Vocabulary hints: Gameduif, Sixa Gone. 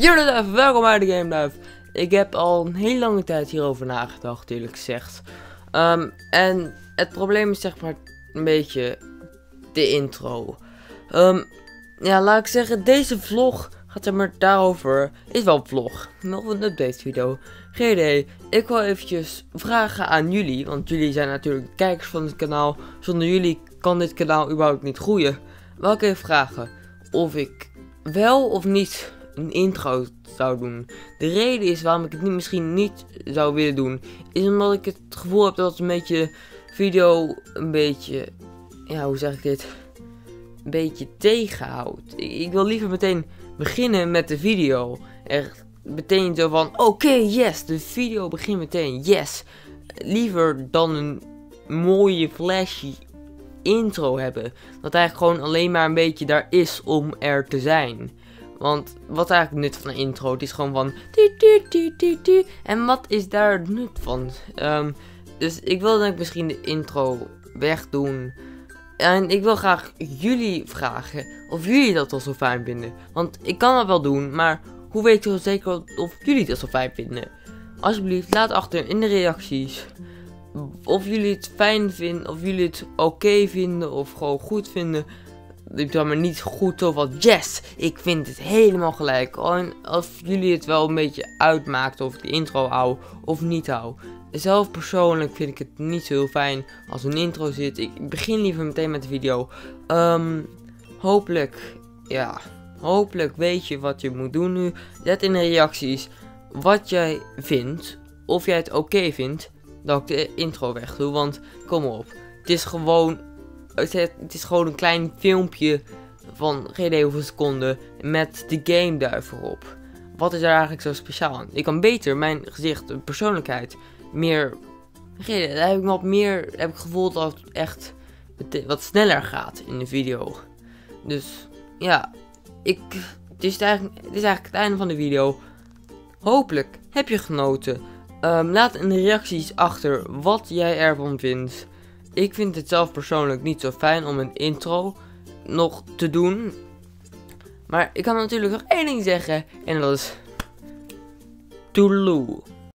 Jullie, welkom bij de Gameduif. Ik heb al een hele lange tijd hierover nagedacht, eerlijk gezegd. En het probleem is zeg maar een beetje de intro. Ja, laat ik zeggen, deze vlog gaat zeg maar daarover. Is wel een vlog, nog een update video. Geen idee, ik wil eventjes vragen aan jullie, want jullie zijn natuurlijk kijkers van het kanaal. Zonder jullie kan dit kanaal überhaupt niet groeien. Welke vragen? Of ik wel of niet een intro zou doen. De reden is waarom ik het misschien niet zou willen doen, is omdat ik het gevoel heb dat het een beetje video ja, hoe zeg ik dit? Een beetje tegenhoudt. Ik wil liever meteen beginnen met de video. Echt meteen zo van, oké, yes, de video begint meteen, yes. Liever dan een mooie flashy intro hebben. Dat eigenlijk gewoon alleen maar een beetje daar is om er te zijn. Want wat is eigenlijk het nut van een intro? Het is gewoon van en wat is daar het nut van? Dus ik wil denk ik misschien de intro wegdoen. En ik wil graag jullie vragen of jullie dat wel zo fijn vinden. Want ik kan dat wel doen, maar hoe weet ik zo zeker of jullie dat zo fijn vinden? Alsjeblieft, laat achter in de reacties of jullie het fijn vinden, of jullie het oké vinden of gewoon goed vinden. Ik ben maar niet goed of wat. Yes, ik vind het helemaal gelijk. En of jullie het wel een beetje uitmaakt of ik de intro hou of niet hou. Zelf persoonlijk vind ik het niet zo heel fijn als een intro zit. Ik begin liever meteen met de video. Hopelijk, ja. Hopelijk weet je wat je moet doen nu. Zet in de reacties wat jij vindt. Of jij het oké vindt dat ik de intro weg doe. Want kom op, het is gewoon. Het is gewoon een klein filmpje van geen idee hoeveel seconden met de Gameduif erop. Wat is daar eigenlijk zo speciaal aan? Ik kan beter mijn gezicht, persoonlijkheid, meer... Geen idee, daar heb ik wat meer... Heb ik gevoeld dat het echt wat sneller gaat in de video. Dus ja, het is eigenlijk het einde van de video. Hopelijk heb je genoten. Laat in de reacties achter wat jij ervan vindt. Ik vind het zelf persoonlijk niet zo fijn om een intro nog te doen. Maar ik kan natuurlijk nog één ding zeggen. En dat is... Toedeloe.